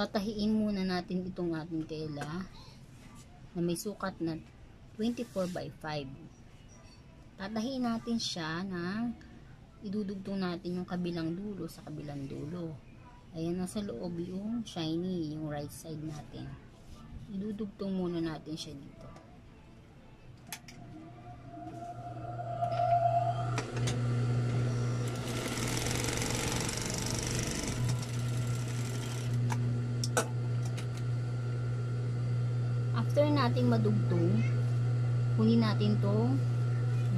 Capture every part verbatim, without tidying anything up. Tatahiin muna natin itong ating tela na may sukat na twenty-four by five. Tatahiin natin siya ng idudugtong natin yung kabilang dulo sa kabilang dulo. Ayan, nasa loob yung shiny, yung right side natin. Idudugtong muna natin siya dito. After nating madugtong, kunin natin tong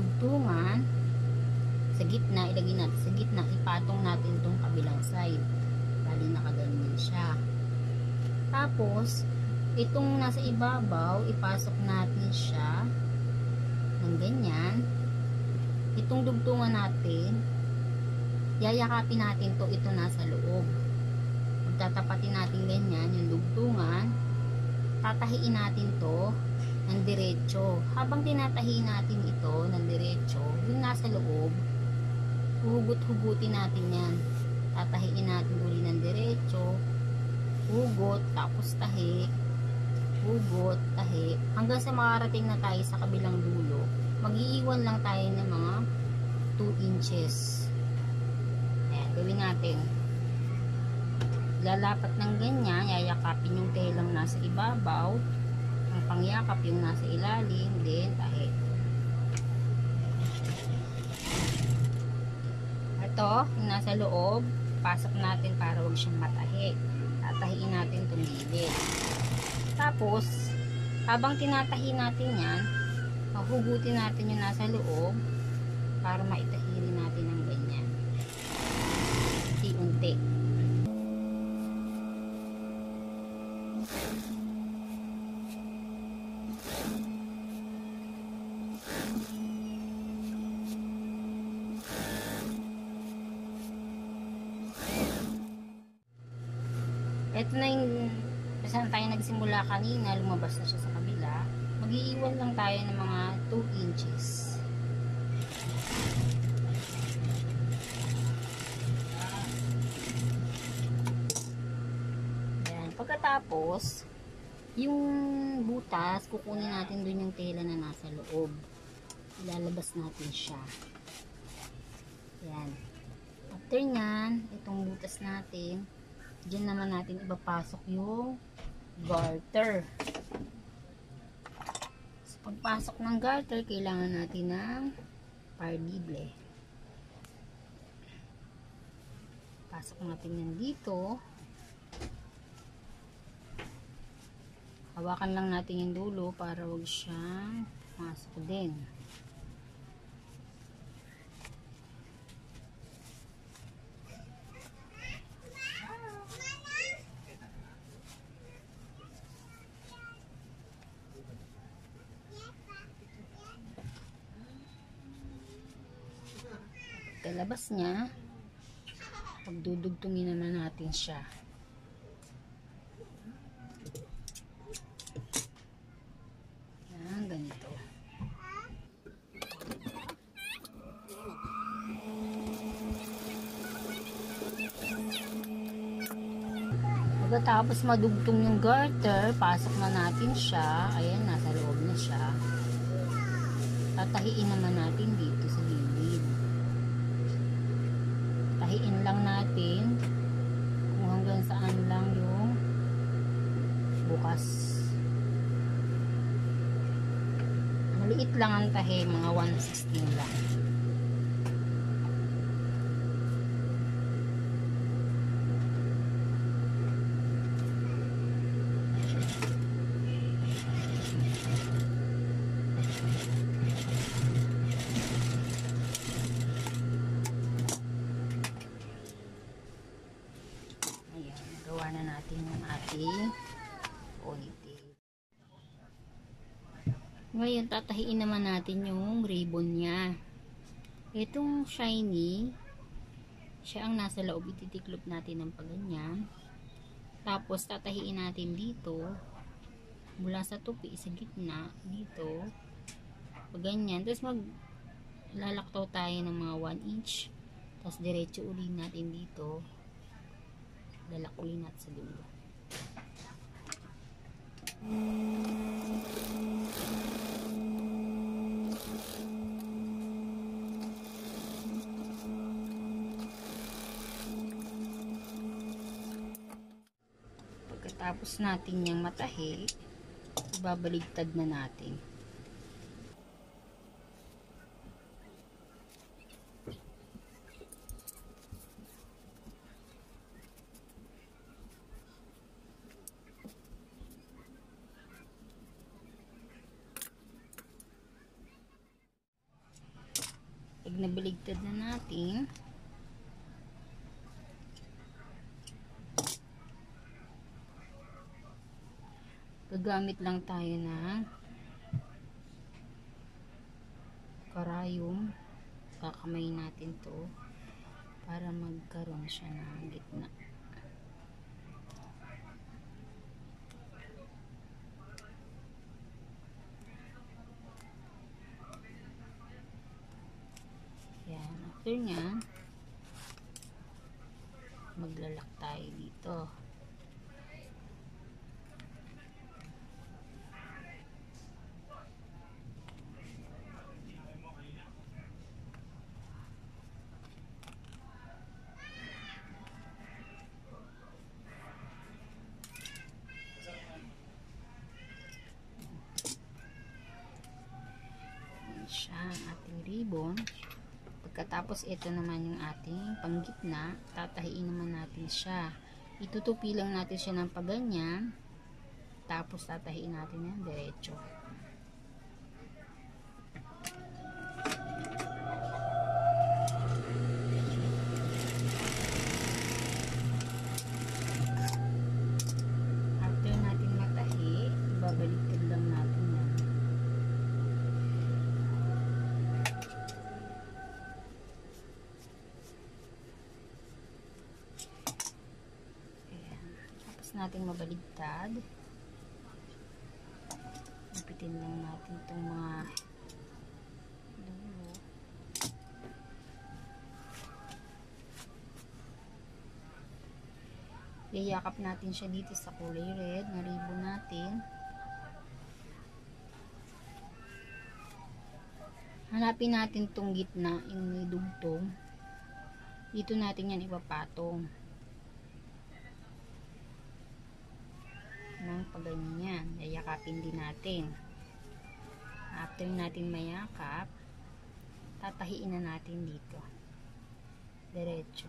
dugtungan sa gitna, ilagay natin sa gitna, ipatong natin tong kabilang side. Bali nakaganyan siya. Tapos, itong nasa ibabaw, ipasok natin siya ng ganyan. Itong dugtungan natin, yayakapin natin to, ito nasa loob. Tatapatin natin ganyan yung dugtungan. Tatahiin natin to ng diretso. Habang tinatahiin natin ito ng diretso, yung nasa loob, hugot-hugutin natin yan. Tatahiin natin uli ng diretso, hugot, tapos tahi, hugot, tahi, hanggang sa makarating na tayo sa kabilang dulo. Mag-iiwan lang tayo ng mga two inches. Ayan, gawin natin. Lalapat ng ganyan, yayakapin yung telang nasa ibabaw, ang pangyakap yung nasa ilalim, then tahi. Ito, yung nasa loob, pasok natin para huwag siyang matahi. Tatahiin natin itong gilid. Tapos, habang tinatahi natin yan, mahugutin natin yung nasa loob para maitahirin natin ng ganyan. Unti-unti. Ito na yung saan tayo nagsimula kanina, lumabas na siya sa kabila. Mag-iiwan lang tayo ng mga two inches. Ayan. Pagkatapos, yung butas, kukunin natin dun yung tela na nasa loob. Ilalabas natin siya. Ayan. After nyan, itong butas natin, diyan naman natin ibapasok yung garter. Sa pagpasok ng garter, kailangan natin ng pardible. Pasok natin yan dito. Hawakan lang natin yung dulo para huwag siyang masok din. Labas niya, pagdudugtungin naman natin siya. Yan, ganito. Pagkatapos madugtong yung garter, pasok na natin siya. Ayan, nasa loob na siya. Tatahiin naman natin dito sa gilid. Tahiin lang natin kung hanggang saan lang yung bukas. Maliit lang ang tahi, mga one sixteen lang. Ngayon, tatahiin naman natin yung ribbon niya. Itong shiny, siya ang nasa loob, ititiklop natin ng paganyan. Tapos, tatahiin natin dito, mula sa tupi, sa gitna, dito, paganyan. Tapos, maglalaktaw tayo ng mga one inch. Tapos, diretso uli natin dito, lalak uli natin sa dulo. Pagkatapos natin yung matahi, ibabaligtad na natin. Pag nabaligtad na natin, gagamit lang tayo ng karayom. Kakamay natin to para magkaroon siya ng gitna. Yan. After nyan, maglalak tayo dito. Ribbon. Pagkatapos ito naman yung ating panggitna, tatahiin naman natin siya. Itutupi lang natin siya ng paganyan, tapos tatahiin natin ng derecho. After natin matahi, ibabaliktad lang natin. Natin mabaligtad, ipitin lang natin itong mga dulo. Iyakap natin siya dito sa kulay red na ribbon natin. Hanapin natin itong gitna, yung may dugtong, dito natin yan ipapatong ng paganyan. Yayakapin din natin. After natin mayakap, tatahiin na natin dito. Diretso.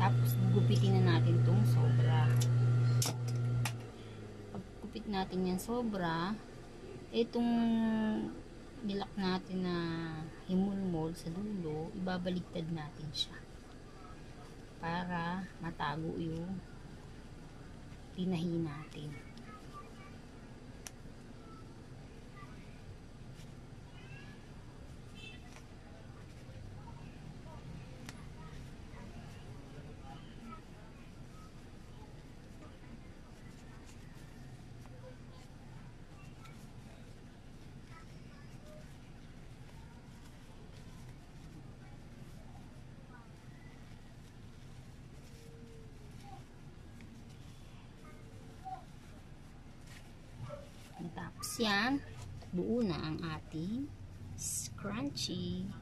Tapos gupitin na natin itong sobra. Pag gupit natin yan sobra, itong nilak natin na himulmol sa dulo, ibabaligtad natin siya para matago yung tinahi natin. Yan, buo na ang ating scrunchie.